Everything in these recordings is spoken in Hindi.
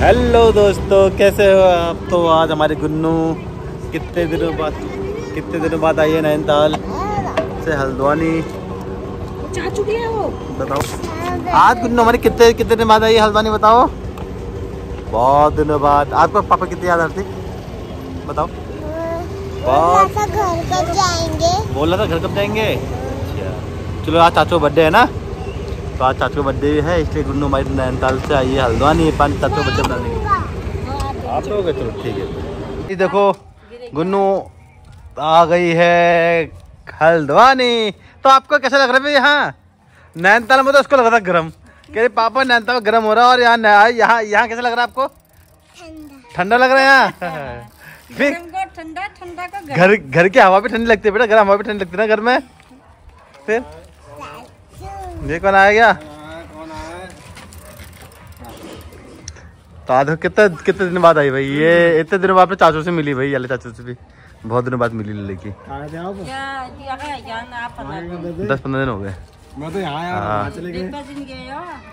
हेलो दोस्तों, कैसे हो आप। तो आज हमारे गुन्नू कितने दिनों बाद आई है नैनीताल से हल्द्वानी। चाचू गया हो बताओ। आज गुन्नू हमारे कितने दिन बाद आई है हल्द्वानी, बताओ। बहुत दिनों बाद। आपको पापा कितनी याद आती, बताओ। बहुत बोला था घर कब जाएंगे। चलो आज चाचू बर्थडे है ना, तो आज चाचू बर्थडे भी है, इसलिए गुन्नू हमारी नैनीताल से आई है हल्द्वानी पानी चाचू बर्थडे बनाने के। आप लोग चलो ठीक है। ये देखो गुन्नू आ गई है हल्द्वानी। तो आपको कैसा लग रहा है भाई यहाँ नैनीताल में? तो उसको लग रहा गर्म, कह रहे पापा नैनीताल गर्म हो रहा है, और यहाँ कैसा लग रहा है आपको? ठंडा लग रहा है यहाँ। फिर घर की हवा भी ठंडी लगती है बेटा, गर्म हवा भी ठंडी लगती है ना घर में। फिर ये कौन आया गया? तो आज कितने दिन बाद आई भाई ये, इतने दिनों बाद चाचू से मिली भाई, अले चाचू से भी बहुत दिनों बाद मिली। लड़की 10-15 दिन हो गए,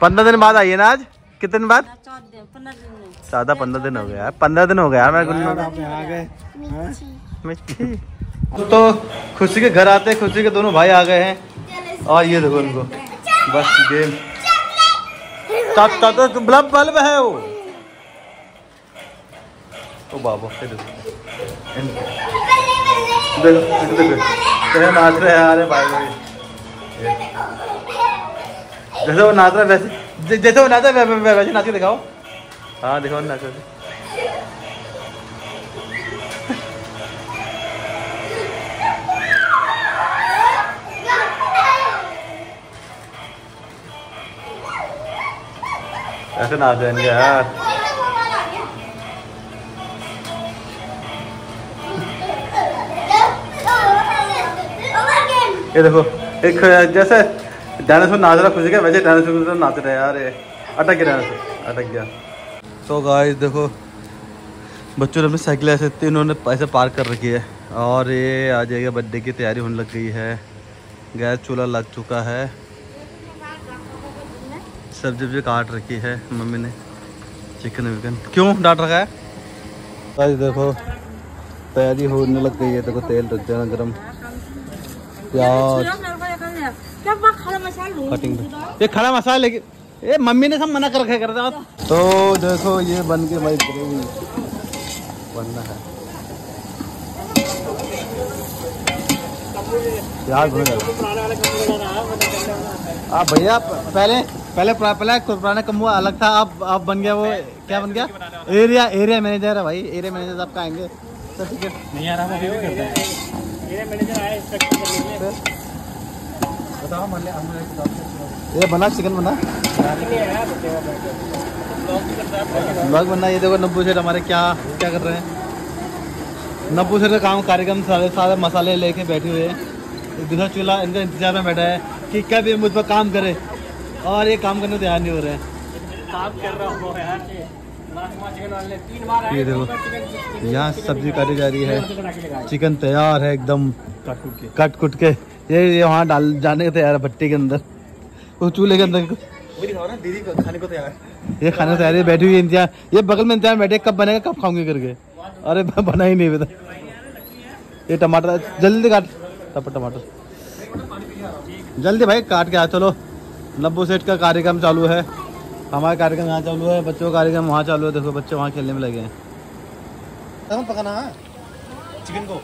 15 दिन बाद आई है ना। आज कितने दिन बाद? 14-15 दिन हो गया, 15 दिन हो गया हमारे। तो खुशी के घर आते खुशी के दोनों भाई आ गए हैं, और ये देखो उनको बस गेम। तो बल्ब बल्ब है वो। ओ बाबा नाच रहे हैं। अरे भाई जैसे वो नाच रहा है वैसे, जैसे वो नाच रहा है वैसे नाच के दिखाओ। हाँ दिखाओ नाच रहे। ऐसे नाच रहे हैं यार। ये देखो एक जैसे डायनासोर नाच रहा खुशी का, वैसे डायनासोर नाच रहे यार। ये अटक गया डायनासोर, अटक गया। तो गाइस देखो बच्चों ने अपनी साइकिल ऐसे इन्होंने ऐसे पार्क कर रखी है, और ये आ जाएगा बर्थडे की तैयारी होने लग गई है। गैस चूल्हा लग चुका है, सब्जी काट रखी है मम्मी ने, चिकन विकन क्यों डांट रखा है। आज देखो तैयारी होने लग गई है। देखो तेल रख देना गरम, प्याज कटिंग ये खड़ा मसाला लेके ये मम्मी ने सब मना कर रखा करता। तो देखो ये बन के भाई ग्रेवी बनना है, प्याज भुना। आप भैया पहले पुराना कमवा अलग था, अब बन गया वो क्या बन गया एरिया मैनेजर है भाई। एरिया मैनेजर आपका आएंगे सर्टिफिकेट नहीं आ रहा वो भी करता है। एरिया मैनेजर आए इंस्ट्रक्शन देने बताओ। मान ले हम एक डॉक्टर ये बना चिकन बना ब्लॉग बना। ये देखो नब्बू सेठ हमारे क्या कर रहे हैं। नब्बू सेठ का काम कार्यक्रम सारे मसाले लेके बैठे हुए हैं। दूसरा चूल्हा इनका इंतजार में बैठा है कि कब ये मुझ पर काम करे, और ये काम करने तैयार नहीं हो रहे हैं। काम कर रहा हूं यार ये 3 बार आए। देखो यहाँ सब्जी काटी जा रही है, चिकन तैयार है एकदम कट कुट के। ये वहाँ डाल जाने को तैयार है भट्टी के अंदर, वो चूल्हे के अंदर। दीदी खाने को तैयार है, ये खाने को तैयार है, बैठी हुई इंतजार। ये बगल में इंतजार बैठे कब बनेगा कब खाऊंगी करके, अरे बना ही नहीं पता। ये टमाटर जल्दी काट, टमाटर जल्दी भाई काट के आ। चलो नब्बू सेठ का कार्यक्रम चालू है, हमारा कार्यक्रम यहाँ चालू है, बच्चों का कार्यक्रम वहाँ चालू है। देखो बच्चे वहाँ खेलने में लगे हैं। पकाना है चिकन को।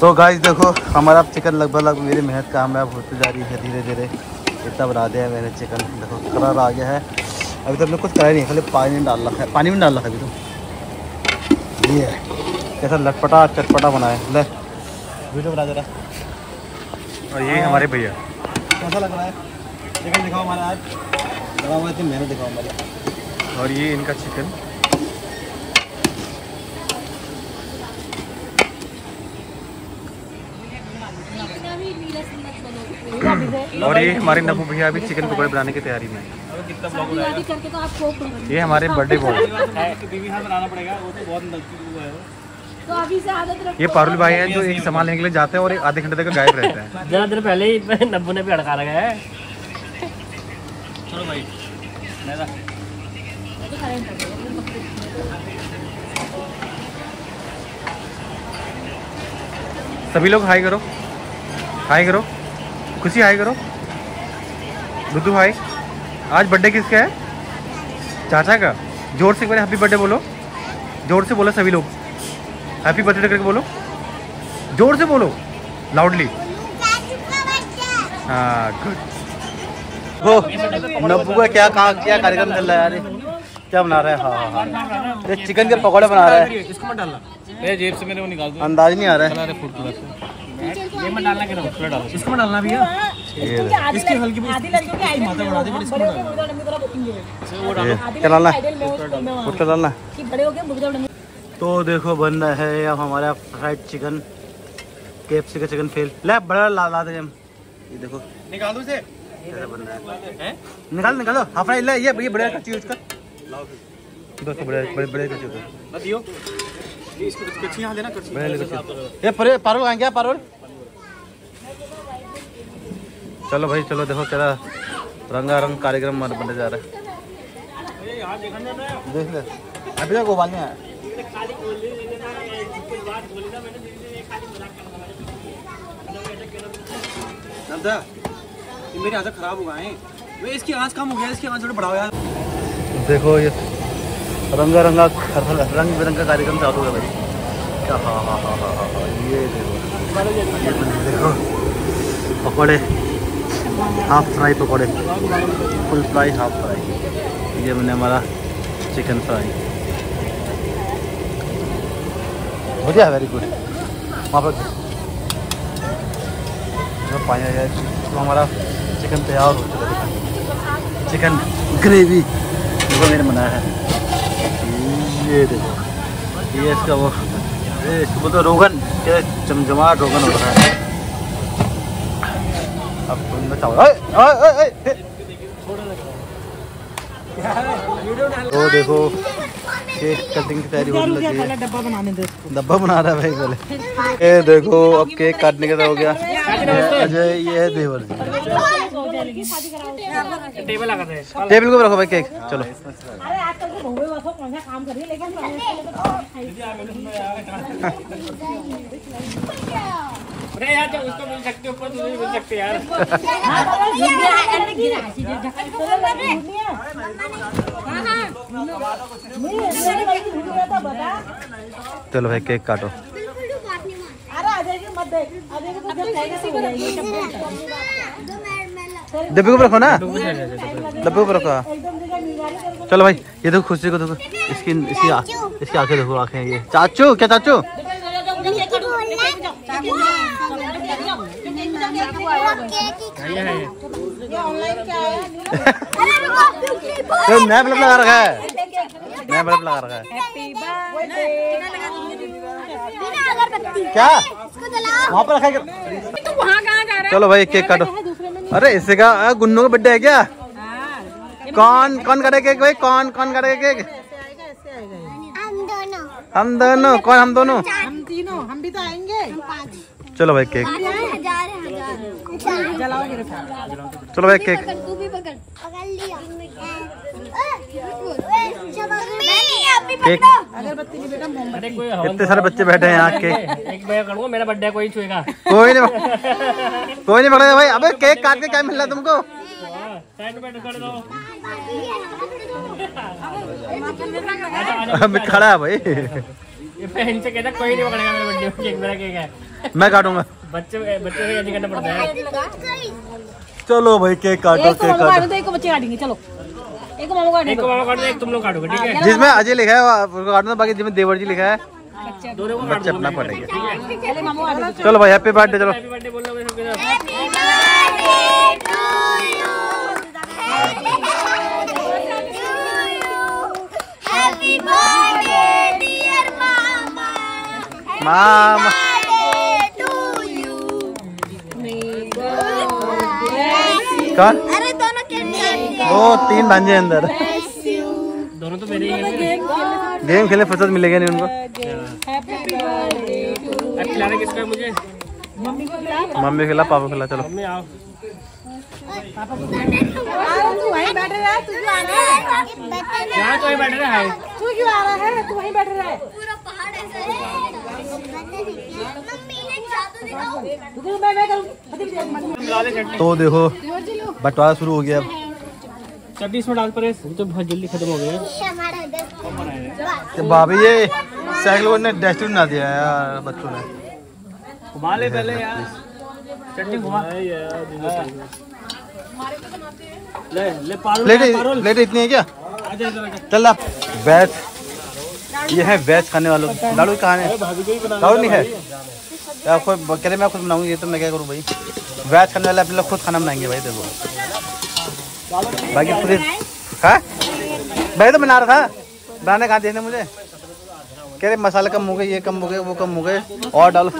तो गाइस देखो हमारा चिकन लगभग मेरी मेहनत कामयाब होती जा रही है धीरे धीरे। इतना बना दिया मैंने चिकन, देखो करार आ गया है। अभी तो हमने कुछ कराया नहीं, खाली पानी में डाल रखा है, पानी में डाल रखा है अभी तो। ये कैसा लटपटा चटपटा बनाए ले वीडियो बना दे रहा। और ये हमारे भैया कैसा लग रहा है चिकन दिखाओ हमारा। आज लगा हुआ थी मैंने, दिखाओ हमारा। और ये इनका चिकन और ये हमारे नब्बू भैया अभी चिकन पकौड़े बनाने की तैयारी में। ये हमारे बर्थडे बॉय ये पारुल भाई हैं जो एक सामान लेने के लिए जाते हैं और आधे घंटे तक गायब रहते हैं। ज़्यादा देर पहले ही नब्बू ने भी अड़का रखा है। चलो भाई सभी लोग हाई करो, हाई करो, खुशी हाई करो, बुद्धू हाई। आज बर्थडे किसका है? चाचा का। जोर से एक बार हैप्पी बर्थडे बोलो, जोर से बोलो, सभी लोग हैप्पी बर्थडे करके बोलो, जोर से बोलो, लाउडली। हाँ गुड। वो नब्बू का क्या कार्यक्रम चल रहा है? अरे क्या बना रहा है? हाँ, ये चिकन के पकौड़े बना रहा है। इसको मत डालना जेब से, मेरे को निकाल दो। अंदाज नहीं आ रहा है। ये मत डालना, थोड़ा डालो। इसको डालना भैया, इसकी हल्की आधी लड़कियों की आई माता बढ़ा दे। बट इसको डालना, उसको डालना। तो देखो बन रहा है अब हमारा फ्राइड चिकन, केएफसी का चिकन फेल। ले बड़ा ला दे हम, ये देखो निकाल दो इसे। कैसा बन रहा है? निकाल निकालो हाफ फ्राई। ले ये बड़ा कच्ची यूज कर, लाओ दोस्तों, बड़े बड़े कच्ची मत दियो। इसको कच्ची यहां देना, कच्ची। ए परे पारुल आ गया, पारुल चलो भाई चलो। देखो तेरा रंगारंग कार्यक्रम मन बनने जा रहा है। देख ले अभी तक उबालने आया। दादा ये मेरी आदत खराब हो गई है, इसकी आंच कम हो गया, इसकी आंच थोड़ा बढ़ाओ यार। देखो ये रंगारंगा रंग बिरंगा कार्यक्रम चालू है भाई। क्या हाँ हाँ हाँ हाँ हाँ, ये देखो, देखो पकौड़े हाफ फ्राई, पकौड़े फुल फ्राई, हाफ फ्राई। ये मैंने हमारा चिकन फ्राई हो गया। Very good. वहाँ पर पानी आया तो हमारा चिकन तैयार हो चुका है। चिकन ग्रेवी जो मैंने बनाया है, ये देखो, ये इसका वो बोलते रोगन, क्या चमचमाट रोगन हो रहा है। अब तो देखो केक कटिंग की तैयारी होने लगी है। डब्बा बना रहा है भाई पहले। ये देखो अब केक काटने का हो गया। अजय ये देवर टेबल को रखो भाई केक। चलो अरे यार उसको मिल सकते, ऊपर तुझे मिल सकते यार। चलो भाई केक काटो। डब्बे को रखो ना, डब्बे को रखो। चलो भाई ये देखो खुशी को देखो, इसकी आंखें देखो, आंखें ये चाचू। क्या चाचू? नैप लगा रखा है, नैप लगा रखा है। क्या वहाँ पर रखा है? चलो भाई केक काटो। अरे इसे का गुन्नू का बर्थडे है क्या? कौन कौन करे केक भाई? कौन कौन करे केक? हम दोनों। कौन हम दोनों? हम तीनों। हम भी तो आएंगे। चलो भाई केक, चलो भाई केक। इतने सारे बच्चे बैठे हैं यहाँ। केक मेरा बर्थडे, कोई छुएगा? कोई नहीं, कोई नहीं पकड़ेगा भाई। अबे केक काट के क्या मिल रहा है तुमको? खड़ा है भाई। इनसे कहता कोई नहीं पकड़ेगा मेरा बर्थडे केक, मेरा केक है, मैं काटूंगा। बच्चे नहीं करना पड़ता है। चलो भाई केक काटो, केक काटो। एक बच्चे काटेंगे, चलो एक मामा काटो, एक मामा काटो, एक तुम लोग काटोगे ठीक है? जिसमें अजय लिखा है उसको काटना, बाकी जिसमें देवर जी लिखा है बच्चे अपना पड़ेगा ठीक है? चलो भाई हैप्पी बर्थडे। चलो हैप्पी बर्थडे बोल लो मामा। कौन? अरे दोनों वो तीन भांजे अंदर, दोनों तो मेरे ही गेम खेले, फुर्सत मिलेगा नहीं उनको। Happy birthday. मुझे मम्मी को खिला, पापा को खिला। चलो मम्मी आओ। पापा को तू वहीं बैठ रहा है, तू क्यों आ रहा है? तू वहीं बैठ रहा है, तू क्यों आ रहा है? तू वहीं बैठ रहा है, पूरा पहाड़ ऐसा है। तो देखो बंटवारा शुरू हो गया, चटनी इसमें डाल पड़े तो बहुत जल्दी खत्म हो गया। भाभी ये साइकिल ने डस्टबिन बना दिया यार बच्चों ने, घुमा ले पहले यार चटनी घुमा ले ले पारोल प्लेट इतनी है क्या? चल आप वेज, ये है वेज खाने वालों की। लाडू कहाँ है? लाडू नहीं है, कह रहे मैं खुद बनाऊंगी। ये तो मैं क्या करूँ भाई, वेज खाने वाले अपने लोग खुद खाना बनाएंगे भाई। देखो बाकी पूरी हाँ भाई तो बना रहा था, बनाने कहाँ देने मुझे कह रहे मसाला कम हो गए, ये कम हो गए, वो कम हो गए और डालो।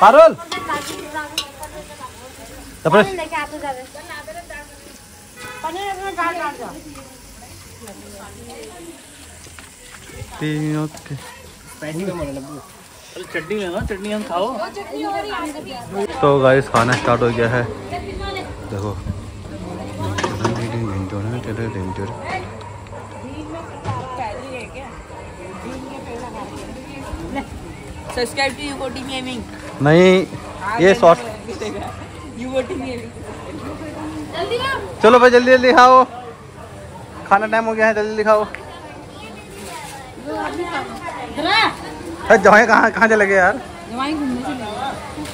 पारुल चटनी हम खाओ। तो गाइस खाना स्टार्ट हो गया है, देखो सब्सक्राइब टू यूको टीवी एमिंग। नहीं ये शॉर्ट यूको टीवी एमिंग। जल्दी आओ, चलो भाई जल्दी जल्दी खाओ, खाना टाइम हो गया है, जल्दी खाओ। जवाई कहाँ चले गए यार? जवाई घूमने चले गए।